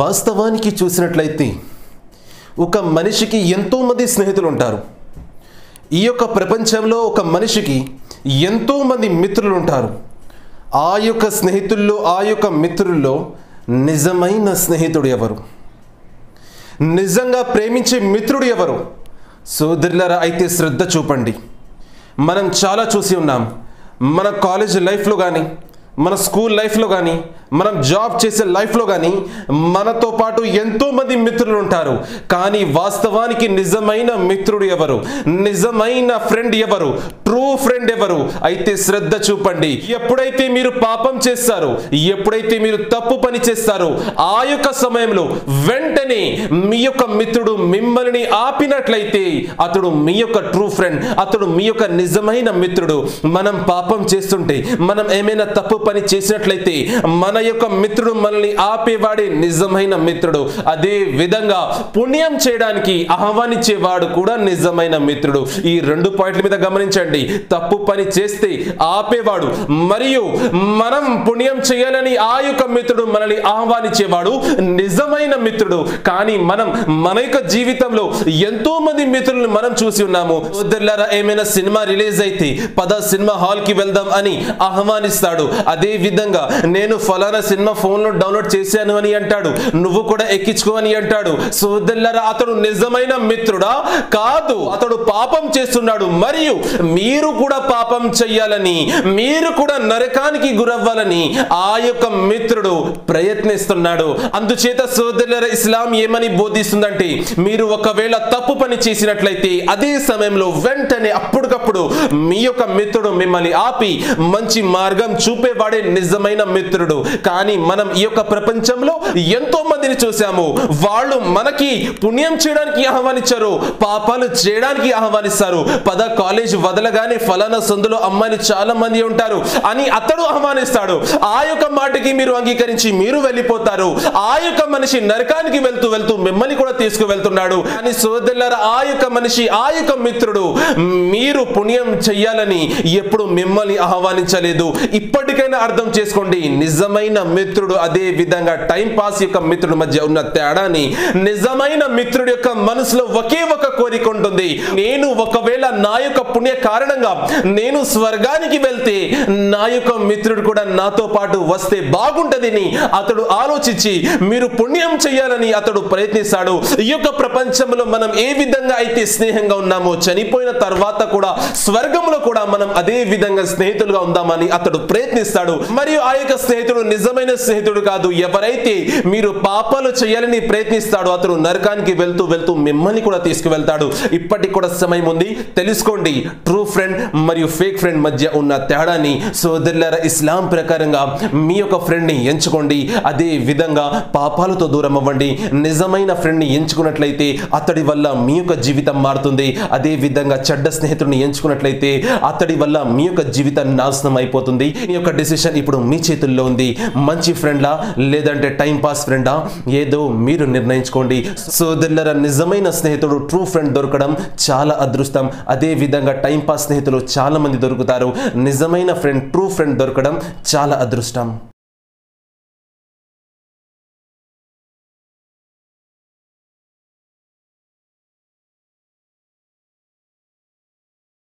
వాస్తవానికి చూసినట్లయితే ఒక మనిషికి ఎంతో మంది స్నేహితులు ఉంటారు। ఈ యొక్క ప్రపంచంలో ఒక మనిషికి ఎంతో మంది మిత్రులు ఉంటారు। ఆ యొక్క స్నేహితుల్లో ఆ యొక్క మిత్రుల్లో నిజమైన స్నేహితుడు ఎవరు? నిజంగా ప్రేమించే మిత్రుడు ఎవరు? సోదరులారా అయితే శ్రద్ధ చూపండి। మనం చాలా చూసి ఉన్నాం। మన కాలేజ్ లైఫ్లో కానీ, మన స్కూల్ లైఫ్లో కానీ, మనం జాబ్ చేసే లైఫ్లో కానీ మనతో పాటు ఎంతోమంది మిత్రులు ఉంటారు। కానీ వాస్తవానికి నిజమైన మిత్రుడు ఎవరు? నిజమైన ఫ్రెండ్ ఎవరు? ట్రూ ఫ్రెండ్ ఎవరు? అయితే శ్రద్ధ చూపండి। ఎప్పుడైతే మీరు పాపం చేస్తారో, ఎప్పుడైతే మీరు తప్పు పని చేస్తారో, ఆ యొక్క సమయంలో వెంటనే మీ యొక్క మిత్రుడు మిమ్మల్ని ఆపినట్లయితే అతడు మీ యొక్క ట్రూ ఫ్రెండ్, అతడు మీ యొక్క నిజమైన మిత్రుడు। మనం పాపం చేస్తుంటే, మనం ఏమైనా తప్పు పని చేసినట్లయితే మన యొక్క మిత్రుడు మనల్ని ఆపేవాడే నిజమైన మిత్రుడు। అదే విధంగా పుణ్యం చేయడానికి ఆహ్వానించేవాడు కూడా నిజమైన మిత్రుడు। ఈ రెండు పాయింట్ల మీద గమనించండి। తప్పు పని చేస్తే ఆపేవాడు, మరియు మనం పుణ్యం చేయాలని ఆ యొక్క మిత్రుడు మనల్ని ఆహ్వానించేవాడు నిజమైన మిత్రుడు। కానీ మనం మన యొక్క జీవితంలో ఎంతో మంది మిత్రులను మనం చూసి ఉన్నాము। సోదరులారా, ఏమైనా సినిమా రిలీజ్ అయితే పద సినిమా హాల్కి వెళ్దాం అని ఆహ్వానిస్తాడు। అదే విధంగా నేను ఫలానా సినిమా ఫోన్లో డౌన్లోడ్ చేశాను అని అంటాడు, నువ్వు కూడా ఎక్కించుకో అని అంటాడు। సోదరులారా, అతడు నిజమైన మిత్రుడా? కాదు, అతడు పాపం చేస్తున్నాడు। మరియు మీరు కూడా పాపం చేయాలని, మీరు కూడా నరకానికి గురవ్వాలని ఆ యొక్క మిత్రుడు ప్రయత్నిస్తున్నాడు। అందుచేత సోదరులారా, ఇస్లాం ఏమని బోధిస్తుందంటే, మీరు ఒకవేళ తప్పు పని చేసినట్లయితే అదే సమయంలో వెంటనే అప్పటికప్పుడు మీ యొక్క మిత్రుడు మిమ్మల్ని ఆపి మంచి మార్గం చూపేవాడే నిజమైన మిత్రుడు। కానీ మనం ఈ యొక్క ప్రపంచంలో ఎంతో మందిని చూసాము, వాళ్ళు మనకి పుణ్యం చేయడానికి ఆహ్వానించారు, పాపాలు చేయడానికి ఆహ్వానిస్తారు। పద కాలేజ్ వదలగానే ఫలానా సందులో అమ్మాయిలు చాలా మంది ఉంటారు అని అతడు ఆహ్వానిస్తాడు। ఆ యొక్క మాటకి మీరు అంగీకరించి మీరు వెళ్ళిపోతారు। ఆ యొక్క మనిషి నరకానికి వెళ్తూ వెళ్తూ మిమ్మల్ని కూడా తీసుకువెళ్తున్నాడు। కానీ సోదరులారా, ఆ యొక్క మనిషి, ఆ యొక్క మిత్రుడు మీరు పుణ్యం చెయ్యాలని ఎప్పుడు మిమ్మల్ని ఆహ్వానించలేదు। ఇప్పటికైనా అర్థం చేసుకోండి, నిజమైన మిత్రుడు అదే విధంగా టైం పాస్ యొక్క మిత్రుడి మధ్య ఉన్న తేడాని। నిజమైన మిత్రుడి యొక్క మనసులో ఒకే ఒక కోరిక ఉంటుంది, నేను ఒకవేళ నా యొక్క పుణ్య కారణంగా నేను స్వర్గానికి వెళ్తే నా యొక్క మిత్రుడు కూడా నాతో పాటు వస్తే బాగుంటుందని అతడు ఆలోచించి మీరు పుణ్యం చేయాలని అతడు ప్రయత్నిస్తాడు। ఈ యొక్క ప్రపంచంలో మనం ఏ విధంగా అయితే స్నేహంగా ఉన్నామో, చనిపోయిన తర్వాత కూడా స్వర్గంలో కూడా మనం అదే విధంగా స్నేహితులుగా ఉందామని అతడు ప్రయత్నిస్తాడు। మరియు ఆ యొక్క స్నేహితుడు నిజమైన స్నేహితుడు కాదు। ఎవరైతే మీరు పాపాలు చేయాలని ప్రయత్నిస్తాడో అతడు నరకానికి వెళ్తూ వెళ్తూ మిమ్మల్ని కూడా తీసుకువెళ్తాడు। ఇప్పటికి కూడా సమయం ఉంది, తెలుసుకోండి ట్రూ ఫ్రెండ్ మరియు ఫేక్ ఫ్రెండ్ మధ్య ఉన్న తేడాని। సోదరులారా, ఇస్లాం ప్రకారంగా మీ యొక్క ఫ్రెండ్ని ఎంచుకోండి, అదే విధంగా పాపాలతో దూరం అవ్వండి। నిజమైన ఫ్రెండ్ని ఎంచుకున్నట్లయితే అతడి వల్ల మీ యొక్క జీవితం మారుతుంది, అదే విధంగా చెడ్డ స్నేహితుడిని ఎంచుకున్నట్లయితే అతడి వల్ల మీ యొక్క జీవితం నాశనం అయిపోతుంది। మీ యొక్క డిసిషన్ ఇప్పుడు మీ చేతుల్లో ఉంది, మంచి ఫ్రెండా లేదంటే టైం పాస్ ఫ్రెండా ఏదో మీరు నిర్ణయించుకోండి। సోదరులారా, నిజమైన స్నేహితుడు ట్రూ ఫ్రెండ్ దొరకడం చాలా అదృష్టం, అదే విధంగా టైం పాస్ స్నేహితులు చాలా మంది దొరుకుతారు। నిజమైన ఫ్రెండ్, ట్రూ ఫ్రెండ్ దొరకడం చాలా అదృష్టం।